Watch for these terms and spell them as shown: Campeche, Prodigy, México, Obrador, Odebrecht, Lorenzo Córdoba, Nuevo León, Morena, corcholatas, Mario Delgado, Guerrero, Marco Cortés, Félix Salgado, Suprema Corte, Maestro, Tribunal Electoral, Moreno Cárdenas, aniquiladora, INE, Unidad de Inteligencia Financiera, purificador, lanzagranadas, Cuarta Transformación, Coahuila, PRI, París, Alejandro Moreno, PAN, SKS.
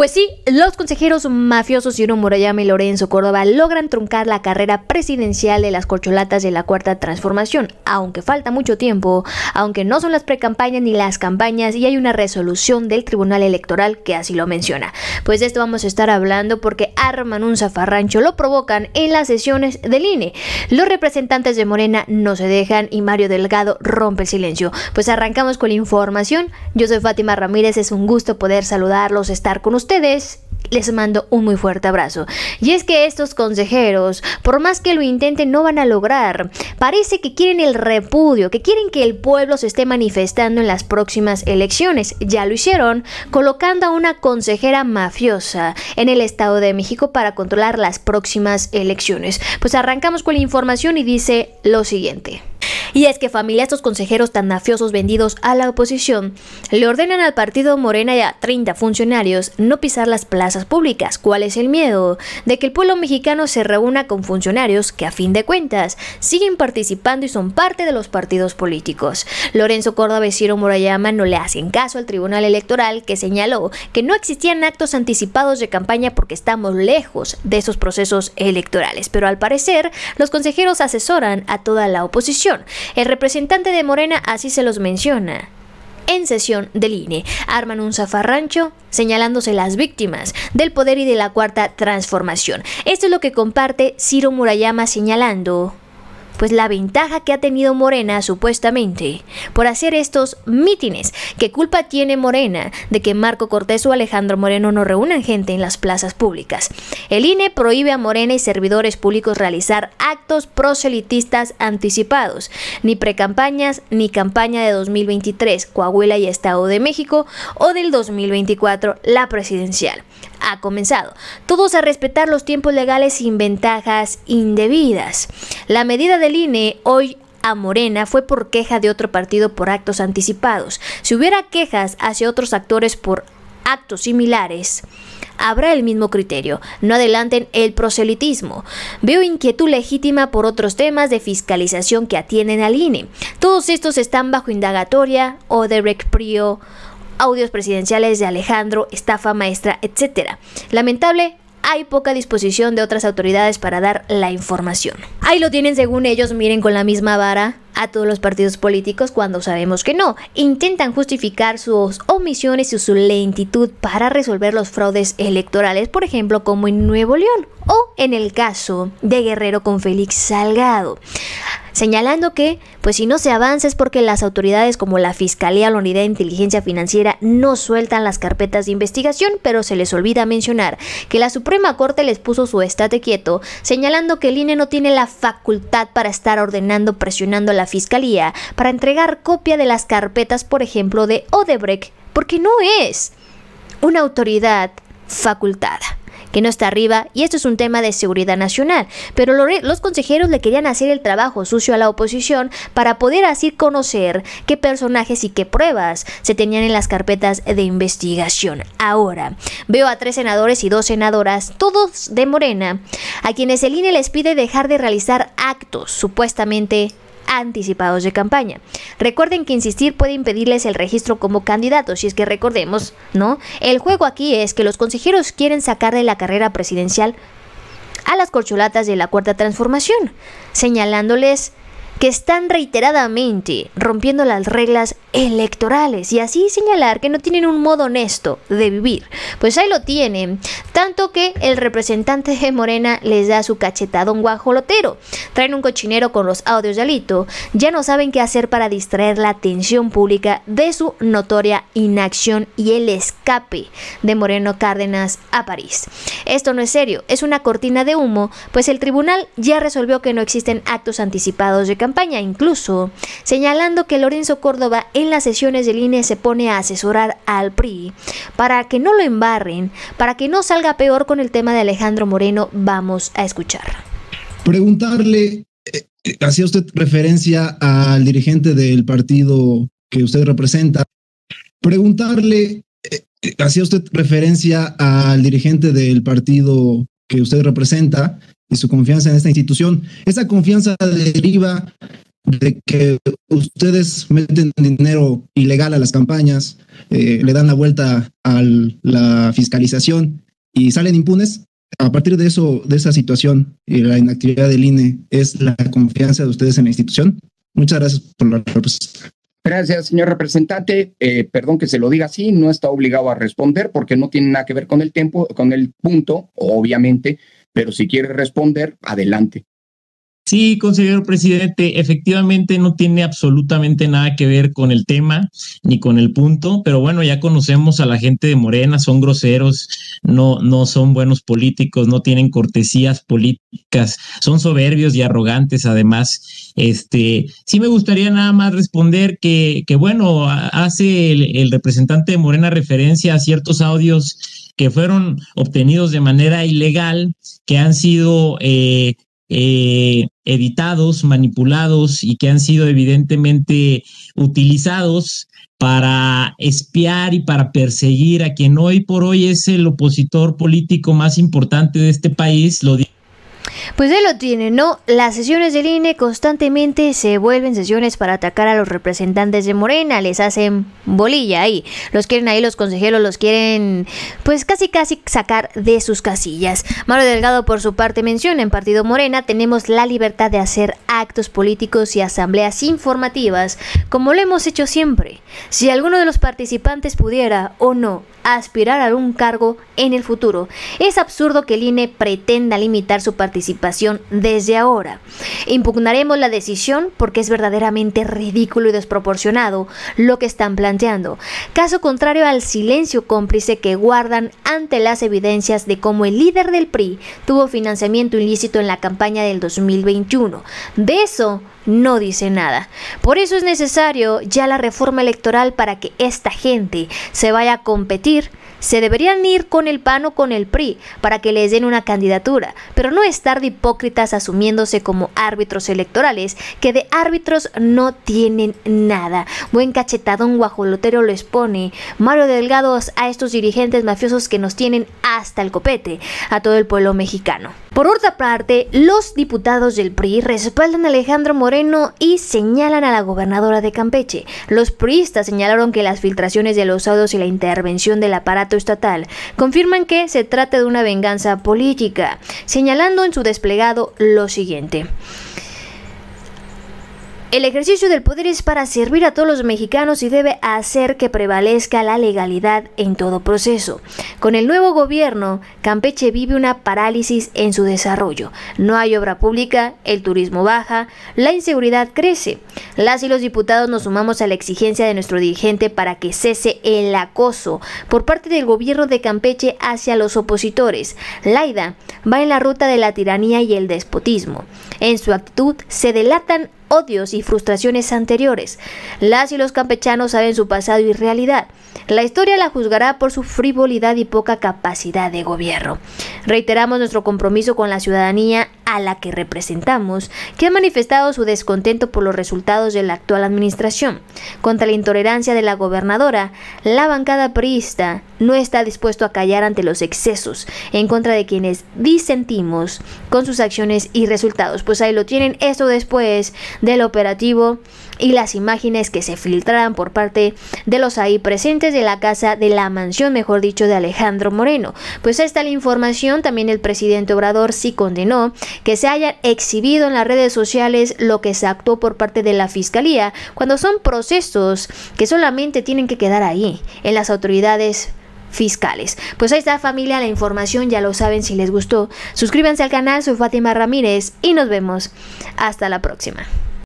Pues sí, los consejeros mafiosos Ciro Murayama y Lorenzo Córdoba logran truncar la carrera presidencial de las corcholatas de la Cuarta Transformación, aunque falta mucho tiempo, aunque no son las precampañas ni las campañas y hay una resolución del Tribunal Electoral que así lo menciona. Pues de esto vamos a estar hablando porque arman un zafarrancho, lo provocan en las sesiones del INE. Los representantes de Morena no se dejan y Mario Delgado rompe el silencio. Pues arrancamos con la información. Yo soy Fátima Ramírez, es un gusto poder saludarlos, estar con ustedes. Les mando un muy fuerte abrazo. Y es que estos consejeros, por más que lo intenten, no van a lograr. Parece que quieren el repudio, que quieren que el pueblo se esté manifestando en las próximas elecciones. Ya lo hicieron, colocando a una consejera mafiosa en el Estado de México para controlar las próximas elecciones. Pues arrancamos con la información y dice lo siguiente. Y es que familia, estos consejeros tan mafiosos vendidos a la oposición le ordenan al partido Morena y a 30 funcionarios no pisar las plazas públicas. ¿Cuál es el miedo? De que el pueblo mexicano se reúna con funcionarios que a fin de cuentas siguen participando y son parte de los partidos políticos. Lorenzo Córdoba y Ciro Murayama no le hacen caso al Tribunal Electoral, que señaló que no existían actos anticipados de campaña porque estamos lejos de esos procesos electorales. Pero al parecer los consejeros asesoran a toda la oposición. El representante de Morena así se los menciona en sesión del INE. Arman un zafarrancho señalándose las víctimas del poder y de la Cuarta Transformación. Esto es lo que comparte Ciro Murayama, señalando pues la ventaja que ha tenido Morena supuestamente por hacer estos mítines. ¿Qué culpa tiene Morena de que Marco Cortés o Alejandro Moreno no reúnan gente en las plazas públicas? El INE prohíbe a Morena y servidores públicos realizar actos proselitistas anticipados, ni precampañas ni campaña de 2023, Coahuila y Estado de México, o del 2024, la presidencial. Ha comenzado. Todos a respetar los tiempos legales sin ventajas indebidas. La medida del INE hoy a Morena fue por queja de otro partido por actos anticipados. Si hubiera quejas hacia otros actores por actos similares, habrá el mismo criterio. No adelanten el proselitismo. Veo inquietud legítima por otros temas de fiscalización que atienden al INE. Todos estos están bajo indagatoria, Odebrecht, PRI, audios presidenciales de Alejandro, estafa maestra, etc. Lamentable, hay poca disposición de otras autoridades para dar la información. Ahí lo tienen, según ellos, miren con la misma vara a todos los partidos políticos cuando sabemos que no. Intentan justificar sus omisiones y su lentitud para resolver los fraudes electorales, por ejemplo, como en Nuevo León o en el caso de Guerrero con Félix Salgado. Señalando que, pues si no se avanza es porque las autoridades como la Fiscalía o la Unidad de Inteligencia Financiera no sueltan las carpetas de investigación, pero se les olvida mencionar que la Suprema Corte les puso su estate quieto, señalando que el INE no tiene la facultad para estar ordenando, presionando a la Fiscalía para entregar copia de las carpetas, por ejemplo, de Odebrecht, porque no es una autoridad facultada, que no está arriba, y esto es un tema de seguridad nacional. Pero los consejeros le querían hacer el trabajo sucio a la oposición para poder así conocer qué personajes y qué pruebas se tenían en las carpetas de investigación. Ahora, veo a 3 senadores y 2 senadoras, todos de Morena, a quienes el INE les pide dejar de realizar actos supuestamente anticipados de campaña. Recuerden que insistir puede impedirles el registro como candidatos, si es que recordemos, ¿no? El juego aquí es que los consejeros quieren sacar de la carrera presidencial a las corcholatas de la Cuarta Transformación, señalándoles que están reiteradamente rompiendo las reglas electorales y así señalar que no tienen un modo honesto de vivir. Pues ahí lo tienen, tanto que el representante de Morena les da su cachetadón guajolotero. Traen un cochinero con los audios de Alito, ya no saben qué hacer para distraer la atención pública de su notoria inacción y el escape de Moreno Cárdenas a París. Esto no es serio, es una cortina de humo, pues el tribunal ya resolvió que no existen actos anticipados de campaña. Incluso señalando que Lorenzo Córdoba en las sesiones del INE se pone a asesorar al PRI para que no lo embarren, para que no salga peor con el tema de Alejandro Moreno. Vamos a escuchar. Preguntarle, hacía usted referencia al dirigente del partido que usted representa. Y su confianza en esta institución. Esa confianza deriva de que ustedes meten dinero ilegal a las campañas, le dan la vuelta a la fiscalización y salen impunes. A partir de eso, de esa situación y la inactividad del INE, ¿es la confianza de ustedes en la institución? Muchas gracias por la respuesta. Gracias, señor representante. Perdón que se lo diga así, no está obligado a responder porque no tiene nada que ver con el tiempo, con el punto, obviamente, pero si quiere responder, adelante. Sí, consejero presidente, efectivamente no tiene absolutamente nada que ver con el tema ni con el punto, pero bueno, ya conocemos a la gente de Morena, son groseros, no son buenos políticos, no tienen cortesías políticas, son soberbios y arrogantes además. Sí me gustaría nada más responder que bueno, hace el representante de Morena referencia a ciertos audios que fueron obtenidos de manera ilegal, que han sido editados, manipulados y que han sido evidentemente utilizados para espiar y para perseguir a quien hoy por hoy es el opositor político más importante de este país. Pues él lo tiene, ¿no? Las sesiones del INE constantemente se vuelven sesiones para atacar a los representantes de Morena, les hacen bolilla ahí, los quieren ahí los consejeros, los quieren pues casi sacar de sus casillas. Mario Delgado por su parte menciona: en Partido Morena tenemos la libertad de hacer actos políticos y asambleas informativas, como lo hemos hecho siempre. Si alguno de los participantes pudiera o no aspirar a algún cargo en el futuro, es absurdo que el INE pretenda limitar su participación desde ahora. Impugnaremos la decisión porque es verdaderamente ridículo y desproporcionado lo que están planteando, caso contrario al silencio cómplice que guardan ante las evidencias de cómo el líder del PRI tuvo financiamiento ilícito en la campaña del 2021. De eso no dice nada. Por eso es necesario ya la reforma electoral para que esta gente se vaya a competir. Se deberían ir con el PAN o con el PRI para que les den una candidatura, pero no estar de hipócritas asumiéndose como árbitros electorales, que de árbitros no tienen nada. Buen cachetadón guajolotero les pone Mario Delgado a estos dirigentes mafiosos que nos tienen hasta el copete a todo el pueblo mexicano. Por otra parte, los diputados del PRI respaldan a Alejandro Moreno y señalan a la gobernadora de Campeche. Los priistas señalaron que las filtraciones de los audios y la intervención del aparato estatal confirman que se trata de una venganza política, señalando en su desplegado lo siguiente: el ejercicio del poder es para servir a todos los mexicanos y debe hacer que prevalezca la legalidad en todo proceso. Con el nuevo gobierno, Campeche vive una parálisis en su desarrollo. No hay obra pública, el turismo baja, la inseguridad crece. Las y los diputados nos sumamos a la exigencia de nuestro dirigente para que cese el acoso por parte del gobierno de Campeche hacia los opositores. Laida va en la ruta de la tiranía y el despotismo. En su actitud se delatan odios y frustraciones anteriores. Las y los campechanos saben su pasado y realidad. La historia la juzgará por su frivolidad y poca capacidad de gobierno. Reiteramos nuestro compromiso con la ciudadanía a la que representamos, que ha manifestado su descontento por los resultados de la actual administración. Contra la intolerancia de la gobernadora, la bancada priista no está dispuesto a callar ante los excesos en contra de quienes disentimos con sus acciones y resultados. Pues ahí lo tienen, esto después del operativo y las imágenes que se filtraran por parte de los ahí presentes de la casa, de la mansión, mejor dicho, de Alejandro Moreno. Pues ahí está la información. También el presidente Obrador sí condenó que se hayan exhibido en las redes sociales lo que se actuó por parte de la Fiscalía, cuando son procesos que solamente tienen que quedar ahí, en las autoridades fiscales. Pues ahí está, familia, la información, ya lo saben. Si les gustó, suscríbanse al canal. Soy Fátima Ramírez y nos vemos hasta la próxima.